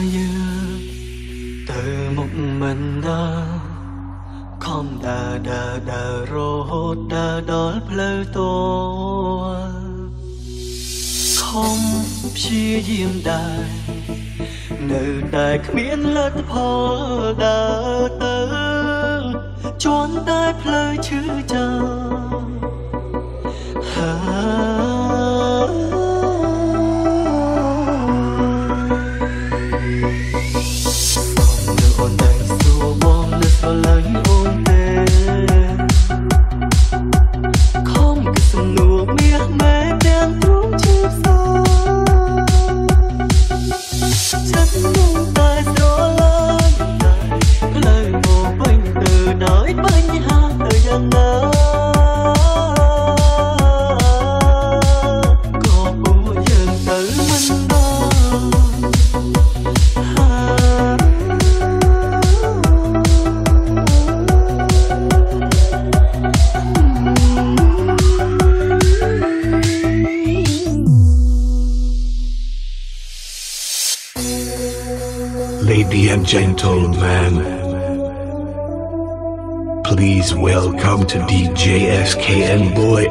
yêu từ một mình đó không đà rô hốt đà đón Pluto không chia diêm đài nơi đài miễn lật phò đà tớ chốn đài Pluto chứ chào gentlemen, please welcome to DJ SKN Boy.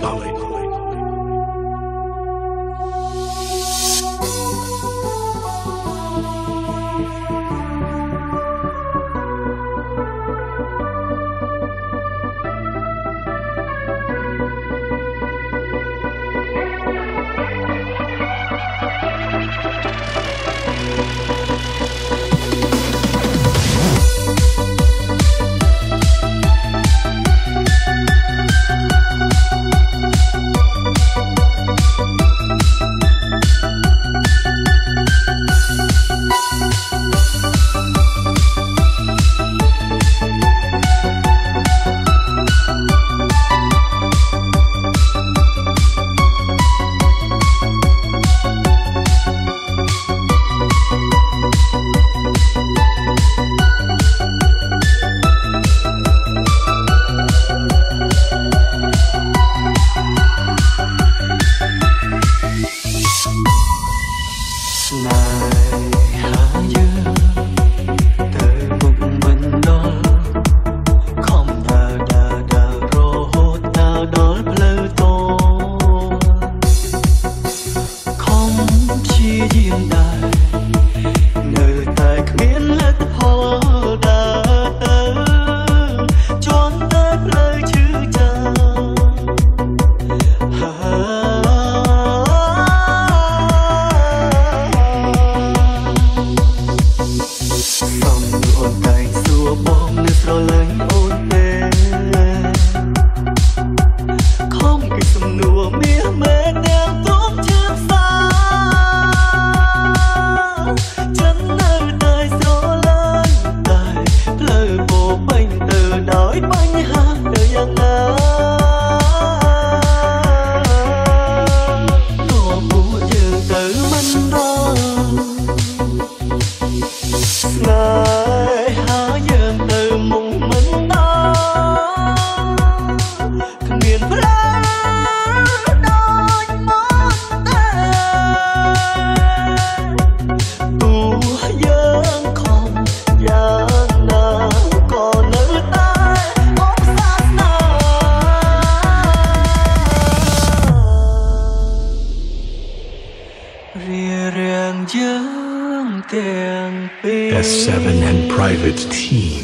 S7 and private team.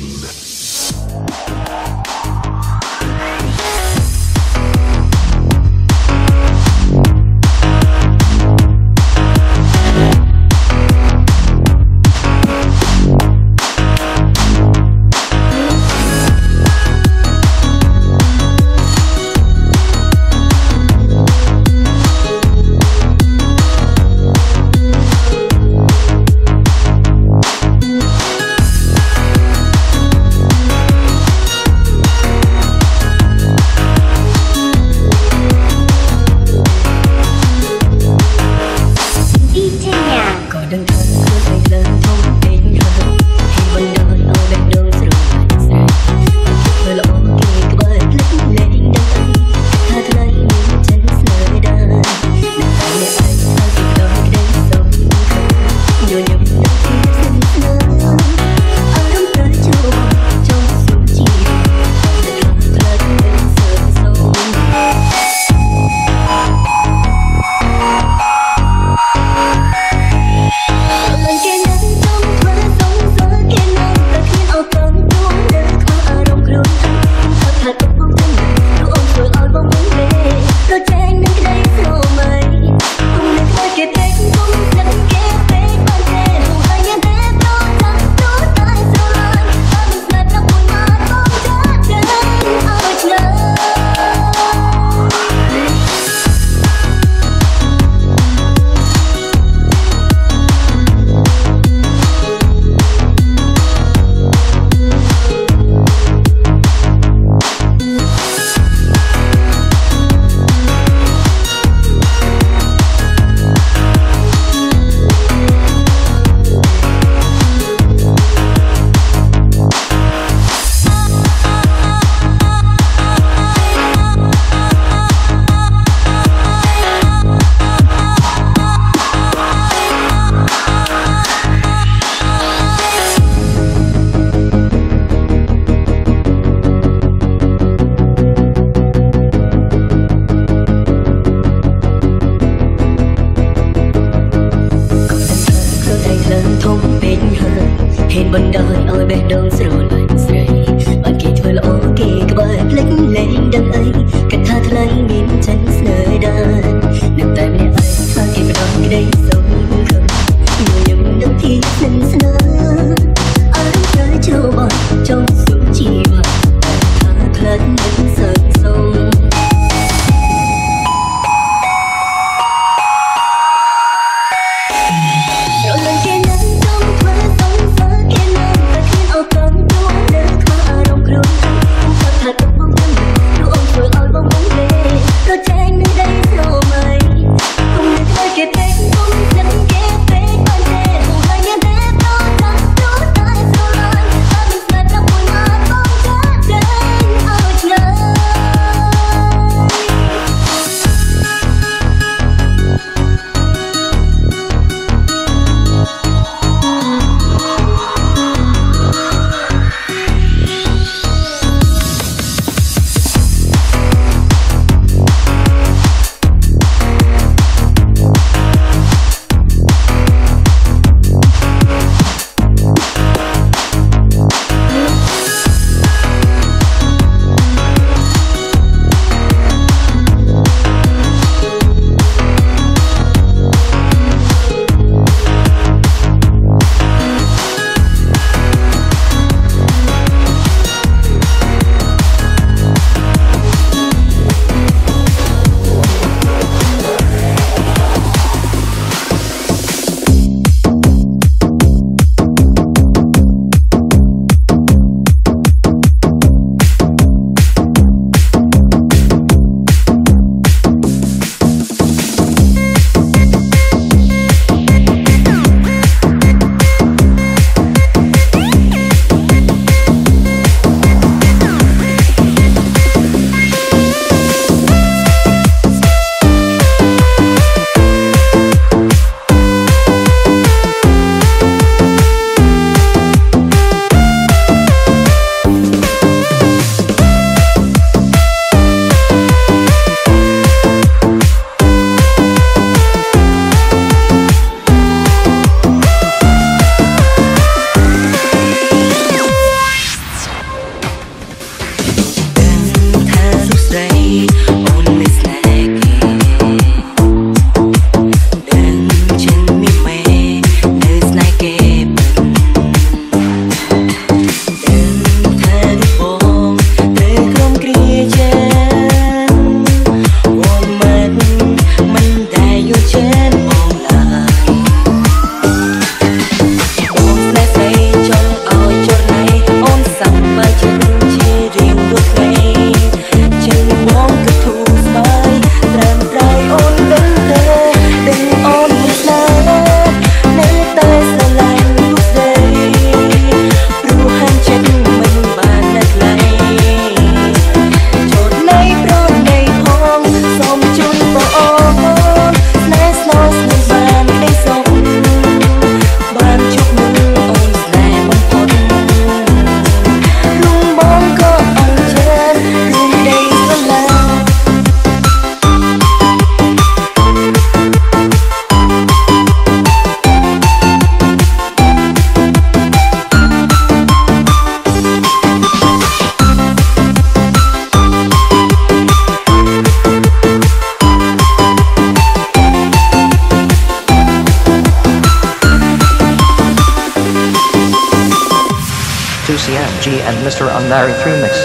and Mr. Unmarried Through Mix.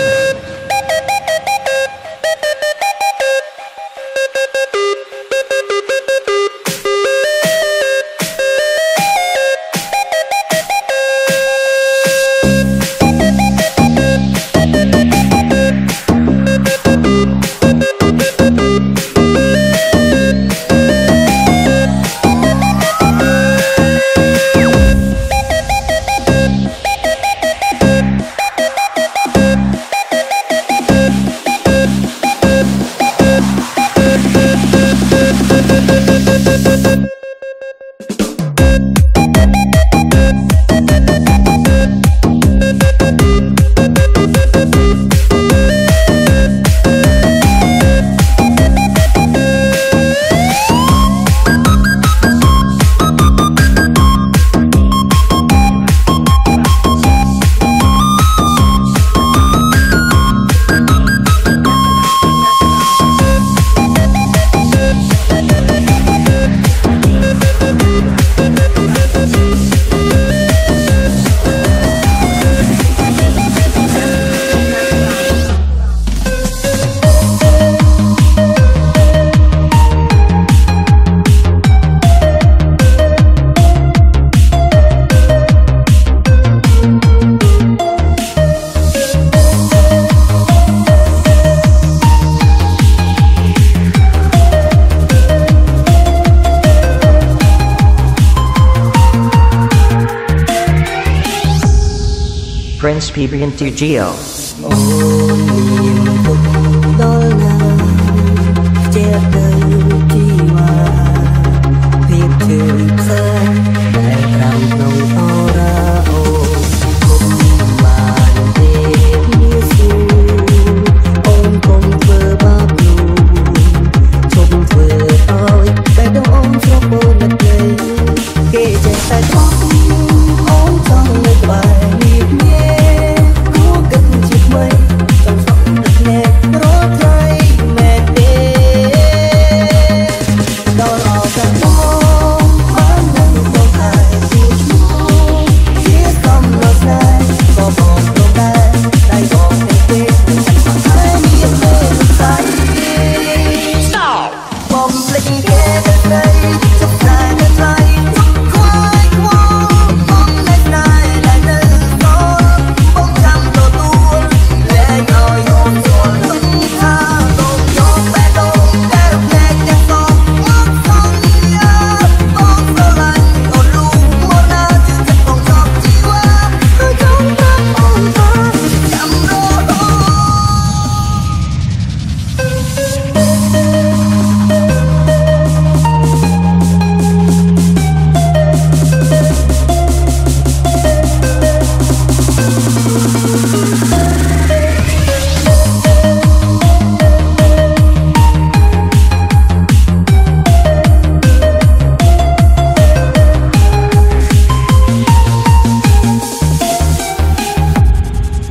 Prince Peter and 2GO.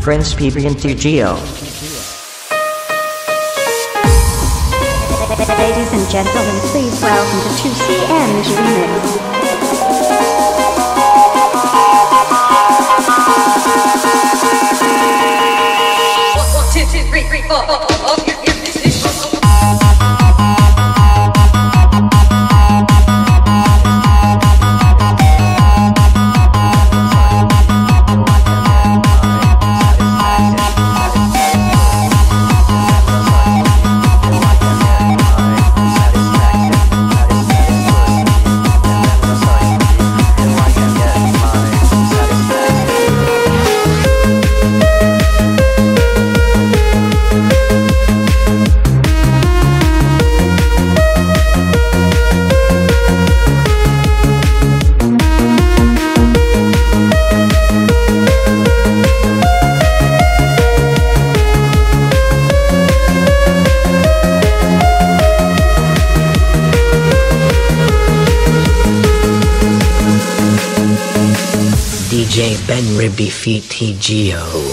Prince Peter and 2GO. Ladies and gentlemen, please welcome to 2CM Genius. DJ Ben Ribby FTGO.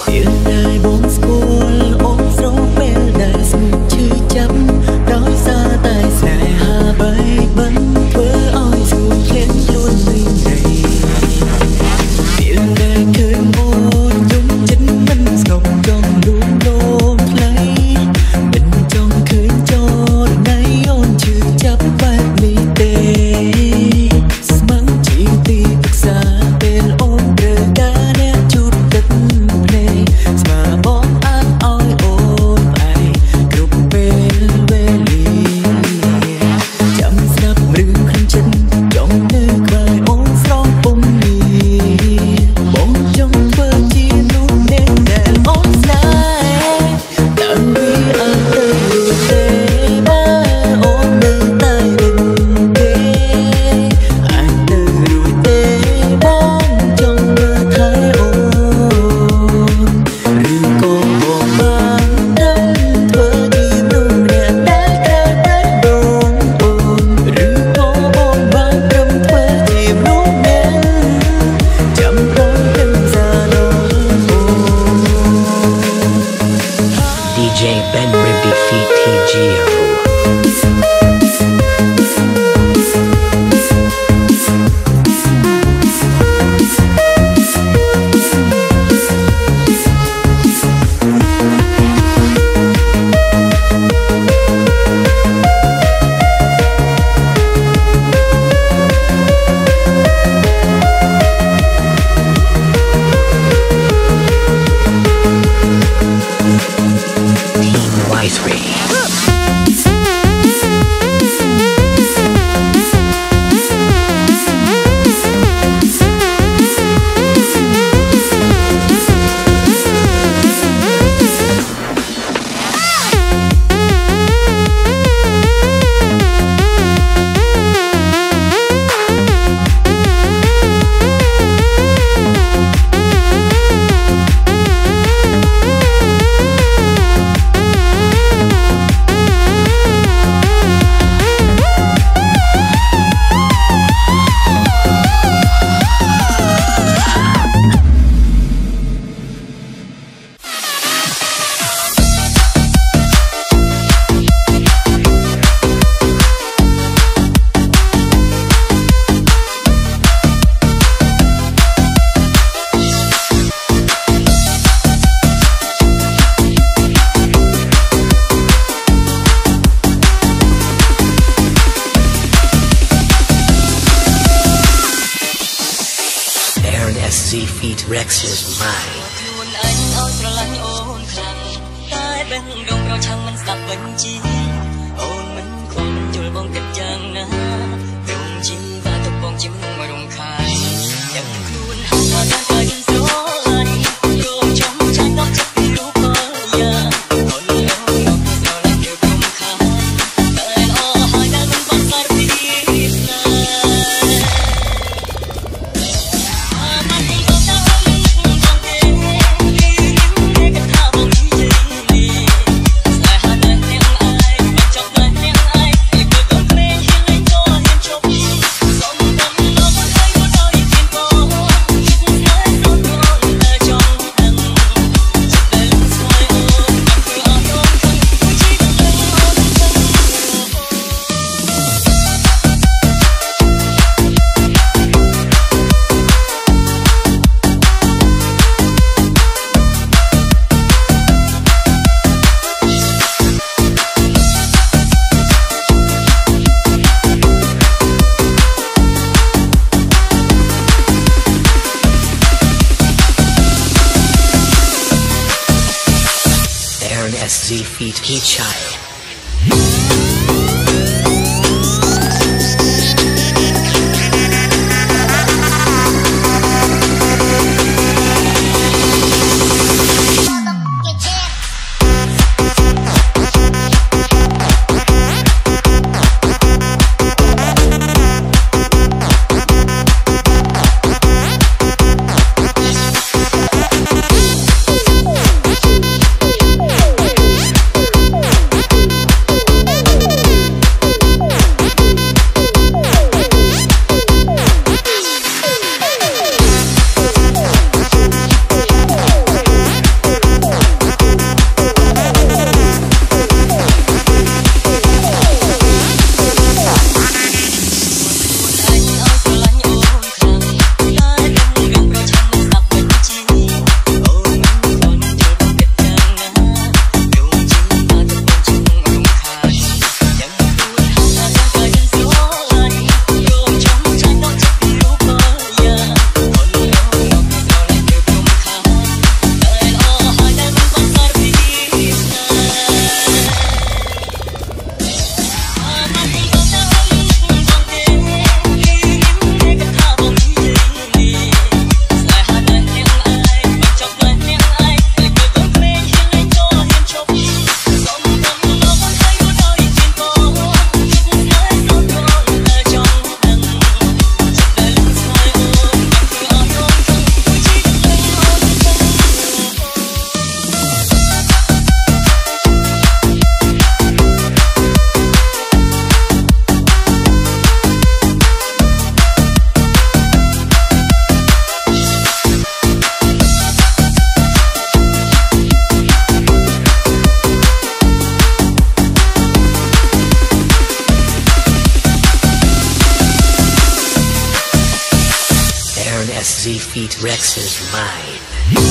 defeat Rex's mind.